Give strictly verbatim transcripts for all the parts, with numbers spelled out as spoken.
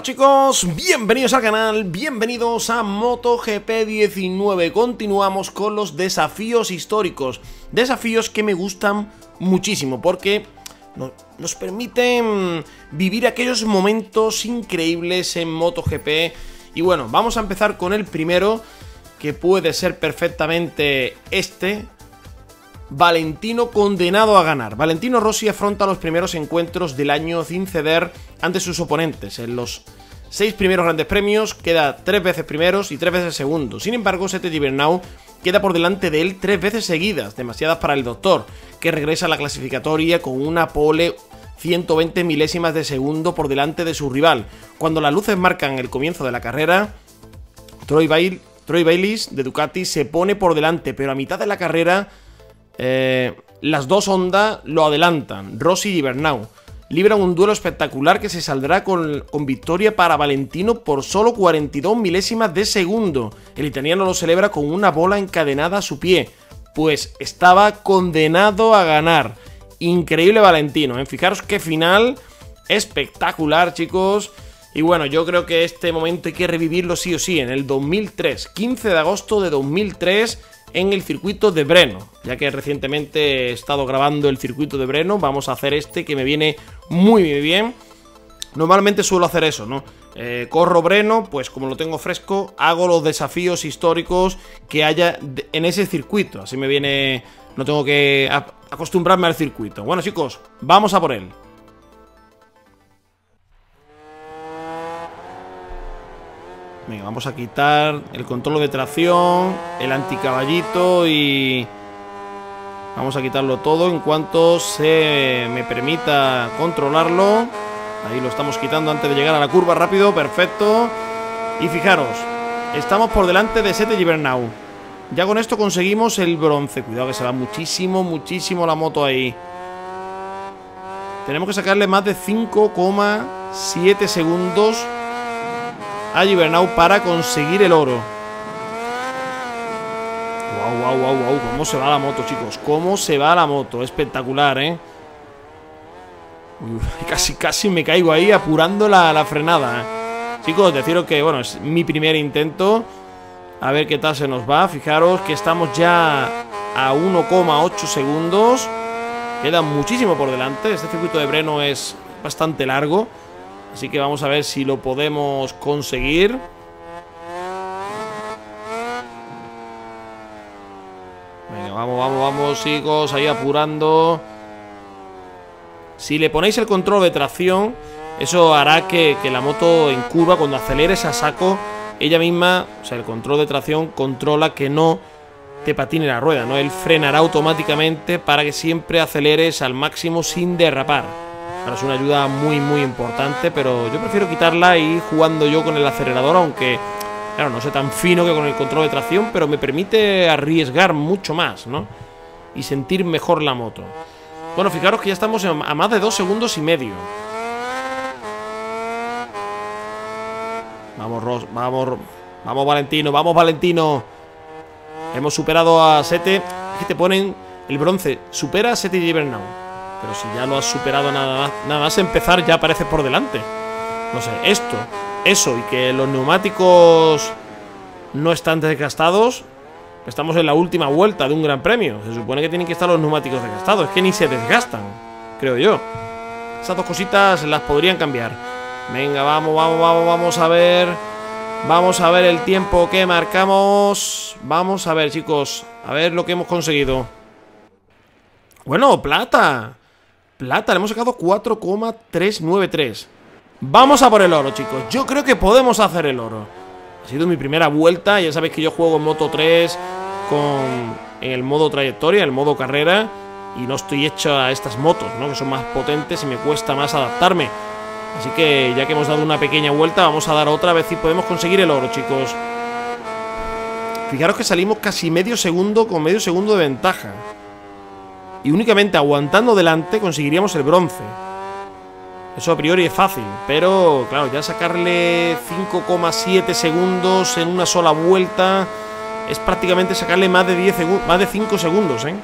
Hola chicos, bienvenidos al canal, bienvenidos a MotoGP diecinueve. Continuamos con los desafíos históricos, desafíos que me gustan muchísimo porque nos permiten vivir aquellos momentos increíbles en MotoGP. Y bueno, vamos a empezar con el primero, que puede ser perfectamente este. Valentino condenado a ganar. Valentino Rossi afronta los primeros encuentros del año sin ceder ante sus oponentes. En los seis primeros grandes premios queda tres veces primeros y tres veces segundos. Sin embargo, Sete Gibernau queda por delante de él tres veces seguidas, demasiadas para el doctor, que regresa a la clasificatoria con una pole ciento veinte milésimas de segundo por delante de su rival. Cuando las luces marcan el comienzo de la carrera, Troy Bail- Troy Bailis de Ducati se pone por delante, pero a mitad de la carrera Eh, las dos Honda lo adelantan. Rossi y Gibernau libran un duelo espectacular que se saldrá con, con victoria para Valentino por solo cuarenta y dos milésimas de segundo. El italiano lo celebra con una bola encadenada a su pie, pues estaba condenado a ganar. Increíble Valentino, ¿eh? Fijaros qué final espectacular, chicos. Y bueno, yo creo que este momento hay que revivirlo sí o sí. En el dos mil tres, quince de agosto de dos mil tres, en el circuito de Breno, ya que recientemente he estado grabando el circuito de Breno, vamos a hacer este que me viene muy bien. Normalmente suelo hacer eso, ¿no? Eh, corro Breno, pues como lo tengo fresco, hago los desafíos históricos que haya en ese circuito, así me viene, no tengo que acostumbrarme al circuito. Bueno chicos, vamos a por él. Venga, vamos a quitar el control de tracción, el anticaballito y vamos a quitarlo todo en cuanto se me permita controlarlo. Ahí lo estamos quitando antes de llegar a la curva rápido, perfecto. Y fijaros, estamos por delante de Sete Gibernau. Ya con esto conseguimos el bronce. Cuidado que se va muchísimo, muchísimo la moto ahí. Tenemos que sacarle más de cinco coma siete segundos a Gibernau para conseguir el oro. Wow, wow, wow, wow. Cómo se va la moto, chicos. Cómo se va la moto. Espectacular, ¿eh? Uf, casi, casi me caigo ahí apurando la, la frenada, ¿eh? Chicos, deciros que, bueno, es mi primer intento. A ver qué tal se nos va. Fijaros que estamos ya a uno coma ocho segundos. Queda muchísimo por delante. Este circuito de Breno es bastante largo. Así que vamos a ver si lo podemos conseguir. Venga, vamos, vamos, vamos, chicos. Ahí apurando. Si le ponéis el control de tracción, eso hará que, que la moto en curva, cuando aceleres a saco, ella misma, o sea, el control de tracción controla que no te patine la rueda, ¿no? Él frenará automáticamente para que siempre aceleres al máximo sin derrapar. Ahora es una ayuda muy muy importante, pero yo prefiero quitarla y ir jugando yo con el acelerador, aunque claro, no sé tan fino que con el control de tracción, pero me permite arriesgar mucho más, ¿no? Y sentir mejor la moto. Bueno, fijaros que ya estamos a más de dos segundos y medio. Vamos, Ros, vamos, vamos Valentino, vamos Valentino. Hemos superado a Sete. Aquí te ponen el bronce. Supera a Sete Gibernau. Pero si ya lo has superado nada más, nada más empezar ya apareces por delante. No sé, esto, eso y que los neumáticos no están desgastados. Estamos en la última vuelta de un gran premio. Se supone que tienen que estar los neumáticos desgastados. Es que ni se desgastan, creo yo. Esas dos cositas las podrían cambiar. Venga, vamos, vamos, vamos, vamos a ver. Vamos a ver el tiempo que marcamos. Vamos a ver, chicos, a ver lo que hemos conseguido. Bueno, plata. Plata, le hemos sacado cuatro coma trescientos noventa y tres. Vamos a por el oro, chicos. Yo creo que podemos hacer el oro. Ha sido mi primera vuelta. Ya sabéis que yo juego en Moto tres con, en el modo trayectoria, en el modo carrera. Y no estoy hecho a estas motos, ¿no? Que son más potentes y me cuesta más adaptarme. Así que ya que hemos dado una pequeña vuelta, vamos a dar otra vez si podemos conseguir el oro, chicos. Fijaros que salimos casi medio segundo, con medio segundo de ventaja. Y únicamente aguantando delante conseguiríamos el bronce. Eso a priori es fácil, pero claro, ya sacarle cinco coma siete segundos en una sola vuelta es prácticamente sacarle más de diez segundos, más de cinco segundos, ¿eh?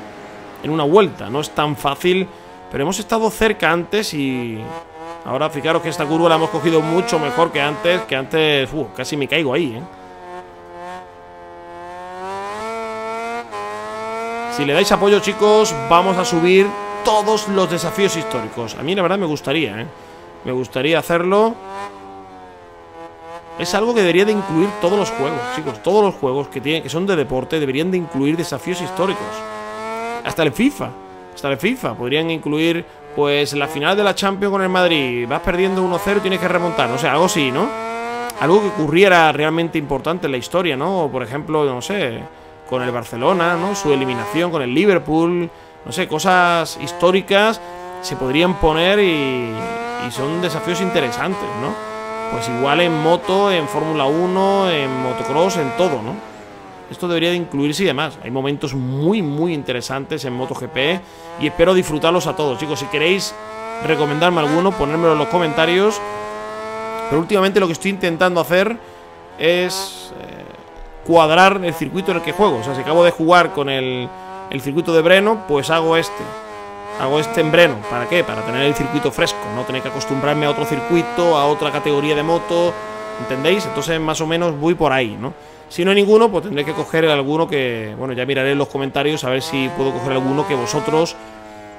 En una vuelta, no es tan fácil, pero hemos estado cerca antes y Ahora fijaros que esta curva la hemos cogido mucho mejor que antes. Que antes, uh, casi me caigo ahí, ¿eh? Si le dais apoyo, chicos, vamos a subir todos los desafíos históricos. A mí la verdad me gustaría, ¿eh? Me gustaría hacerlo. Es algo que debería de incluir todos los juegos, chicos. Todos los juegos que tienen, que son de deporte, deberían de incluir desafíos históricos. Hasta el FIFA. Hasta el FIFA. Podrían incluir, pues, la final de la Champions con el Madrid. Vas perdiendo uno cero, tienes que remontar. O sea, algo así, ¿no? Algo que ocurriera realmente importante en la historia, ¿no? O, por ejemplo, no sé, con el Barcelona, ¿no? Su eliminación con el Liverpool. No sé, cosas históricas se podrían poner y, y son desafíos interesantes, ¿no? Pues igual en moto, en Fórmula uno, en motocross, en todo, ¿no? Esto debería de incluirse y demás. Hay momentos muy, muy interesantes en MotoGP y espero disfrutarlos a todos. Chicos, si queréis recomendarme alguno, ponérmelo en los comentarios. Pero últimamente lo que estoy intentando hacer es eh, cuadrar el circuito en el que juego. O sea, si acabo de jugar con el, el circuito de Breno, pues hago este. Hago este en Breno. ¿Para qué? Para tener el circuito fresco. No tener que acostumbrarme a otro circuito, a otra categoría de moto. ¿Entendéis? Entonces más o menos voy por ahí, ¿no? Si no hay ninguno, pues tendré que coger alguno que... Bueno, ya miraré en los comentarios a ver si puedo coger alguno que vosotros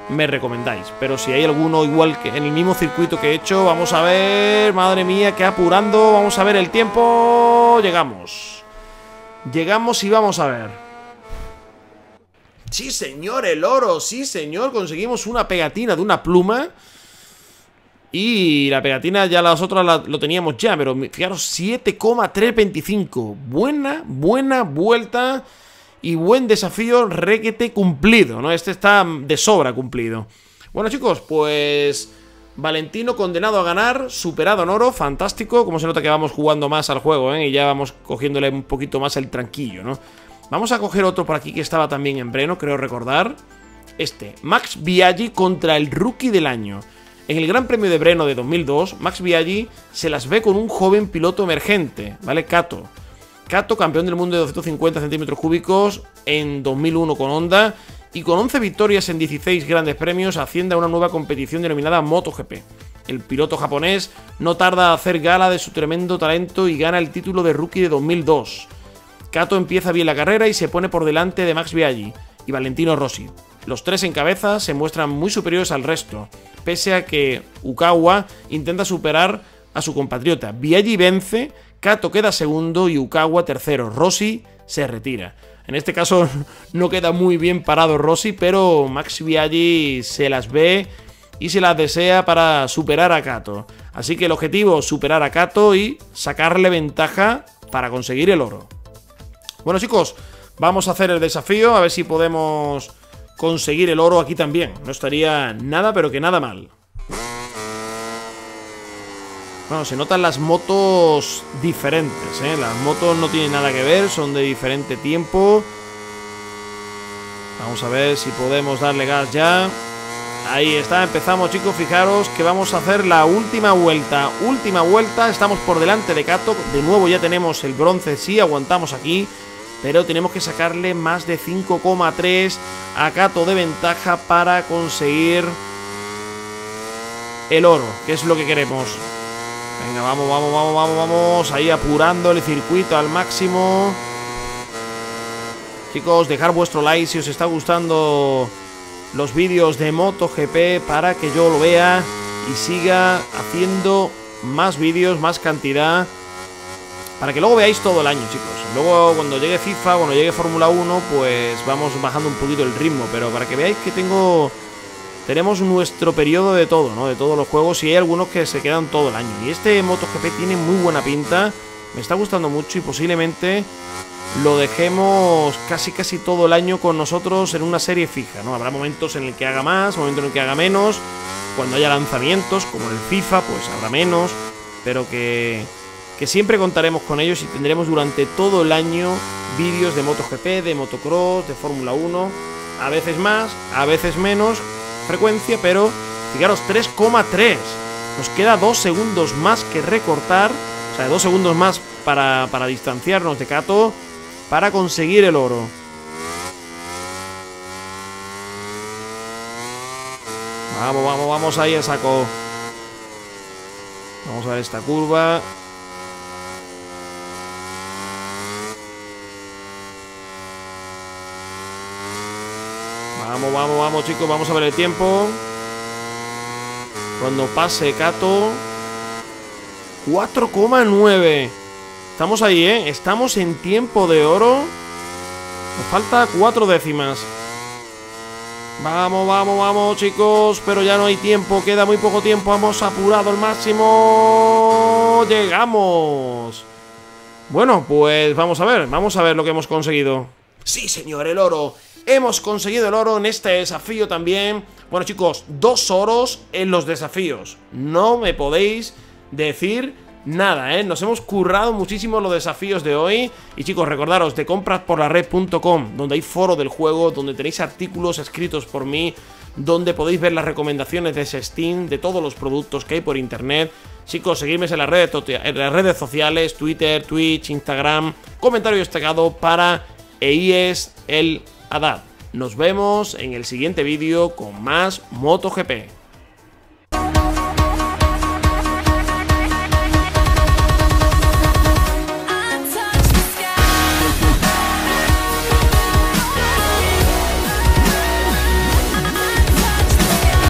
me recomendáis. Pero si hay alguno igual que en el mismo circuito que he hecho, vamos a ver... Madre mía, qué apurando. Vamos a ver el tiempo. Llegamos. Llegamos y vamos a ver. Sí, señor, el oro, sí, señor. Conseguimos una pegatina de una pluma. Y la pegatina ya las otras la, lo teníamos ya. Pero fijaros, siete coma trescientos veinticinco. Buena, buena vuelta. Y buen desafío requete cumplido, ¿no? Este está de sobra cumplido. Bueno, chicos, pues... Valentino condenado a ganar, superado en oro, fantástico. Como se nota que vamos jugando más al juego, ¿eh? Y ya vamos cogiéndole un poquito más el tranquillo, ¿no? Vamos a coger otro por aquí que estaba también en Breno, creo recordar. Este, Max Biaggi contra el rookie del año. En el Gran Premio de Breno de dos mil dos, Max Biaggi se las ve con un joven piloto emergente, ¿vale? Kato. Kato, campeón del mundo de doscientos cincuenta centímetros cúbicos en dos mil uno con Honda y con once victorias en dieciséis grandes premios asciende a una nueva competición denominada MotoGP. El piloto japonés no tarda a hacer gala de su tremendo talento y gana el título de rookie de dos mil dos. Kato empieza bien la carrera y se pone por delante de Max Biaggi y Valentino Rossi. Los tres en cabeza se muestran muy superiores al resto, pese a que Ukawa intenta superar a su compatriota. Biaggi vence, Kato queda segundo y Ukawa tercero. Rossi se retira. En este caso no queda muy bien parado Rossi, pero Max Biaggi se las ve y se las desea para superar a Kato. Así que el objetivo es superar a Kato y sacarle ventaja para conseguir el oro. Bueno, chicos, vamos a hacer el desafío, a ver si podemos conseguir el oro aquí también. No estaría nada, pero que nada mal. Bueno, se notan las motos diferentes, ¿eh? Las motos no tienen nada que ver, son de diferente tiempo. Vamos a ver si podemos darle gas ya. Ahí está, empezamos, chicos. Fijaros que vamos a hacer la última vuelta. Última vuelta, estamos por delante de Kato. De nuevo ya tenemos el bronce, sí, aguantamos aquí. Pero tenemos que sacarle más de cinco coma tres a Kato de ventaja para conseguir el oro, que es lo que queremos. Venga, vamos, vamos, vamos, vamos, vamos. Ahí apurando el circuito al máximo. Chicos, dejar vuestro like si os está gustando los vídeos de MotoGP para que yo lo vea y siga haciendo más vídeos, más cantidad. Para que luego veáis todo el año, chicos. Luego cuando llegue FIFA, cuando llegue Fórmula uno, pues vamos bajando un poquito el ritmo. Pero para que veáis que tengo... Tenemos nuestro periodo de todo, ¿no? De todos los juegos y hay algunos que se quedan todo el año. Y este MotoGP tiene muy buena pinta. Me está gustando mucho y posiblemente lo dejemos casi casi todo el año con nosotros en una serie fija, ¿no? Habrá momentos en el que haga más, momentos en el que haga menos. Cuando haya lanzamientos, como en el FIFA, pues habrá menos. Pero que... que siempre contaremos con ellos y tendremos durante todo el año vídeos de MotoGP, de motocross, de Fórmula uno, a veces más, a veces menos, frecuencia, pero fijaros, tres coma tres, nos queda dos segundos más que recortar, o sea, dos segundos más para, para distanciarnos de Kato, para conseguir el oro. Vamos, vamos, vamos ahí a saco. Vamos a ver esta curva. Vamos, vamos, vamos, chicos. Vamos a ver el tiempo. Cuando pase Kato. cuatro coma nueve. Estamos ahí, ¿eh? Estamos en tiempo de oro. Nos falta cuatro décimas. Vamos, vamos, vamos, chicos. Pero ya no hay tiempo. Queda muy poco tiempo. Hemos apurado al máximo. Llegamos. Bueno, pues vamos a ver. Vamos a ver lo que hemos conseguido. Sí, señor, el oro. Hemos conseguido el oro en este desafío también. Bueno, chicos, dos oros en los desafíos. No me podéis decir nada, ¿eh? Nos hemos currado muchísimo los desafíos de hoy. Y chicos, recordaros de compras por la red punto com, donde hay foro del juego, donde tenéis artículos escritos por mí, donde podéis ver las recomendaciones de ese Steam, de todos los productos que hay por internet. Chicos, seguidme en las redes, en las redes sociales, Twitter, Twitch, Instagram. Comentario destacado para E I el Haddad. Nos vemos en el siguiente vídeo con más MotoGP.